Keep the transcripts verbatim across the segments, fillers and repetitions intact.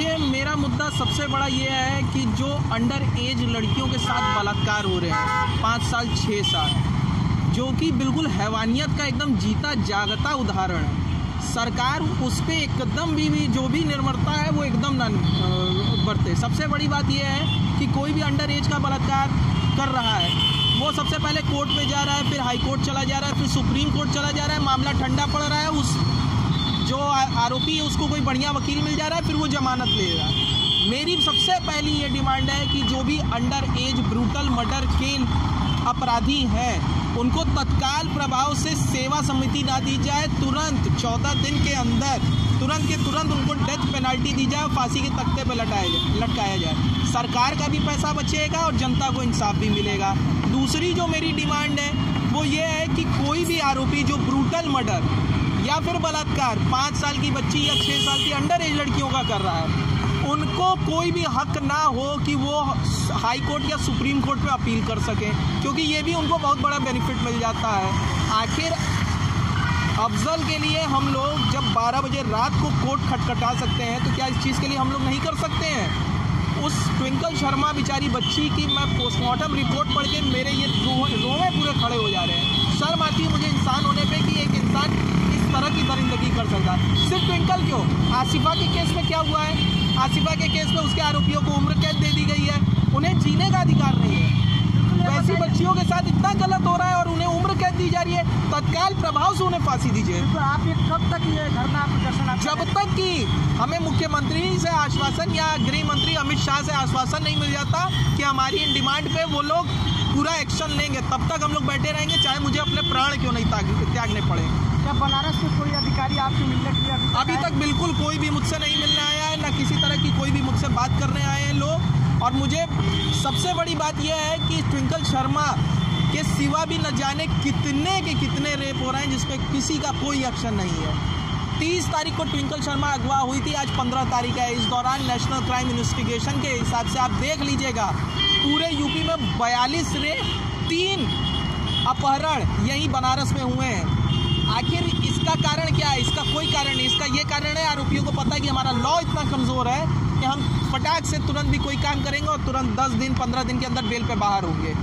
देखिए, मेरा मुद्दा सबसे बड़ा ये है कि जो अंडर एज लड़कियों के साथ बलात्कार हो रहे हैं पाँच साल छः साल, जो कि बिल्कुल हैवानियत का एकदम जीता जागता उदाहरण है। सरकार उस पर एकदम भी, भी जो भी निर्भरता है वो एकदम ना बरते। सबसे बड़ी बात यह है कि कोई भी अंडर एज का बलात्कार कर रहा है वो सबसे पहले कोर्ट में जा रहा है, फिर हाई कोर्ट चला जा रहा है, फिर सुप्रीम कोर्ट चला जा रहा है, मामला ठंडा पड़ रहा है, उस जो आरोपी है उसको कोई बढ़िया वकील मिल जा रहा है, फिर वो जमानत ले रहा है। मेरी सबसे पहली ये डिमांड है कि जो भी अंडर एज ब्रूटल मर्डर के अपराधी हैं उनको तत्काल प्रभाव से सेवा समिति ना दी जाए, तुरंत चौदह दिन के अंदर तुरंत के तुरंत उनको डेथ पेनल्टी दी जाए, फांसी के तख्ते पर लटाया जाए लटकाया जाए। सरकार का भी पैसा बचेगा और जनता को इंसाफ भी मिलेगा। दूसरी जो मेरी डिमांड है वो ये है कि कोई भी आरोपी जो ब्रूटल मर्डर या फिर बलात्कार पाँच साल की बच्ची या छः साल की अंडर एज लड़कियों का कर रहा है, उनको कोई भी हक ना हो कि वो हाई कोर्ट या सुप्रीम कोर्ट में अपील कर सकें, क्योंकि ये भी उनको बहुत बड़ा बेनिफिट मिल जाता है। आखिर अफजल के लिए हम लोग जब बारह बजे रात को कोर्ट खटखटा सकते हैं तो क्या इस चीज़ के लिए हम लोग नहीं कर सकते हैं? उस ट्विंकल शर्मा बेचारी बच्ची की मैं पोस्टमार्टम रिपोर्ट पढ़ के मेरे ये रोए पूरे खड़े हो जा रहे हैं। शर्म आती है मुझे इंसान होने पे कि एक इंसान इस तरह की दरिंदगी कर सकता है। सिर्फ ट्विंकल क्यों, आसिफा के केस में क्या हुआ है? आसिफा के केस में उसके आरोपियों को उम्र कैद दे दी गई है, उन्हें जीने का अधिकार नहीं है। वैसी बच्चियों के साथ इतना गलत हो रहा है और उन्हें उम्र कैद दी जा रही है। तत्काल प्रभाव से उन्हें फांसी दीजिए। तो आप ये कब तक ये धरना प्रदर्शन, जब तक कि हमें मुख्यमंत्री से आश्वासन या गृह मंत्री अमित शाह से आश्वासन नहीं मिल जाता कि हमारी इन डिमांड पे वो लोग पूरा एक्शन लेंगे, तब तक हम लोग बैठे रहेंगे, चाहे मुझे अपने प्राण क्यों नहीं त्यागने पड़े। क्या बनारस से कोई अधिकारी आपसे मिलने के लिए? अभी तक बिल्कुल कोई भी मुझसे नहीं मिलने आया है, ना किसी तरह की कोई भी मुझसे बात करने आए हैं लोग। और मुझे सबसे बड़ी बात यह है कि ट्विंकल शर्मा के सिवा भी न जाने कितने के कितने रेप हो रहे हैं जिस पे किसी का कोई एक्शन नहीं है। तीस तारीख को ट्विंकल शर्मा अगवा हुई थी, आज पंद्रह तारीख है। इस दौरान नेशनल क्राइम इन्वेस्टिगेशन के हिसाब से आप देख लीजिएगा पूरे यूपी में बयालीस रेप, तीन अपहरण यही बनारस में हुए हैं। आखिर इसका कारण क्या है? इसका कोई कारण नहीं। इसका ये कारण है आरोपियों को पता है कि हमारा लॉ इतना कमज़ोर है कि हम फटाक से तुरंत भी कोई काम करेंगे और तुरंत दस दिन पंद्रह दिन के अंदर बेल पे बाहर होंगे।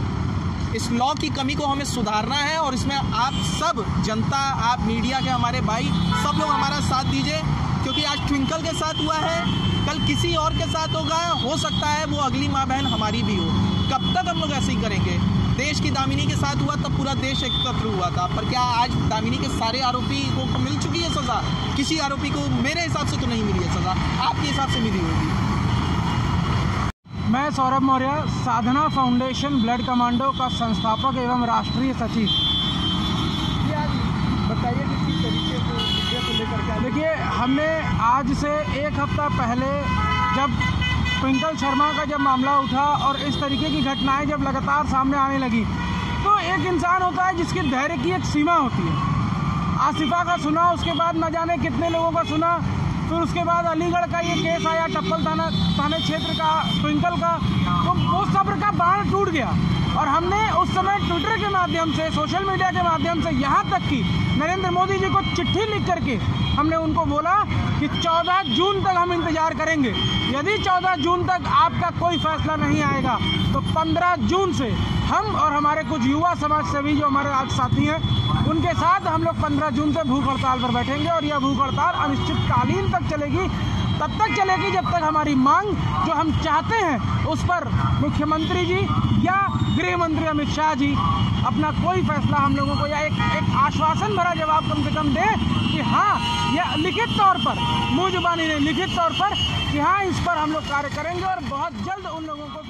इस लॉ की कमी को हमें सुधारना है और इसमें आप सब जनता, आप मीडिया के हमारे भाई, सब लोग हमारा साथ दीजिए, क्योंकि आज ट्विंकल के साथ हुआ है, कल किसी और के साथ होगा, हो सकता है वो अगली माँ बहन हमारी भी हो। कब तक हम लोग ऐसे ही करेंगे? देश की दामिनी के साथ हुआ तब पूरा देश एकत्र हुआ था, पर क्या आज दामिनी के सारे आरोपी को मिल चुकी है सज़ा? किसी आरोपी को मेरे हिसाब से तो नहीं मिली है सज़ा, आपके हिसाब से मिली होगी। मैं Saurabh Maurya, Sadhana foundation blood commando का संस्थापक एवं राष्ट्रीय सचिव। बताइए किस तरीके से विषय को लेकर के? देखिए, हमने आज से एक हफ्ता पहले जब ट्विंकल शर्मा का जब मामला उठा और इस तरीके की घटनाएं जब लगातार सामने आने लगी तो एक इंसान होता है जिसके धैर्य की एक सीमा होती है। आसिफा का सुना, उसके बाद न जाने कितने लोगों का सुना, फिर उसके बाद अलीगढ़ का ये केस आया, टप्पल थाना थाने क्षेत्र का ट्विंकल का, तो वो सब्र का बांध टूट गया। और हमने उस समय ट्विटर के माध्यम से, सोशल मीडिया के माध्यम से, यहाँ तक कि नरेंद्र मोदी जी को चिट्ठी लिख करके हमने उनको बोला कि चौदह जून तक हम इंतज़ार करेंगे, यदि चौदह जून तक आपका कोई फैसला नहीं आएगा तो पंद्रह जून से हम और हमारे कुछ युवा समाजसेवी जो हमारे आज साथी हैं उनके साथ हम लोग पंद्रह जून से भूख हड़ताल पर बैठेंगे और यह भूख हड़ताल अनिश्चितकालीन तक चलेगी, तब तक चलेगी जब तक हमारी मांग जो हम चाहते हैं उस पर मुख्यमंत्री जी या गृह मंत्री अमित शाह जी अपना कोई फैसला हम लोगों को या एक एक आश्वासन भरा जवाब कम से कम दे कि हाँ, यह लिखित तौर पर, मुँह जुबानी नहीं, लिखित तौर पर कि हाँ इस पर हम लोग कार्य करेंगे और बहुत जल्द उन लोगों को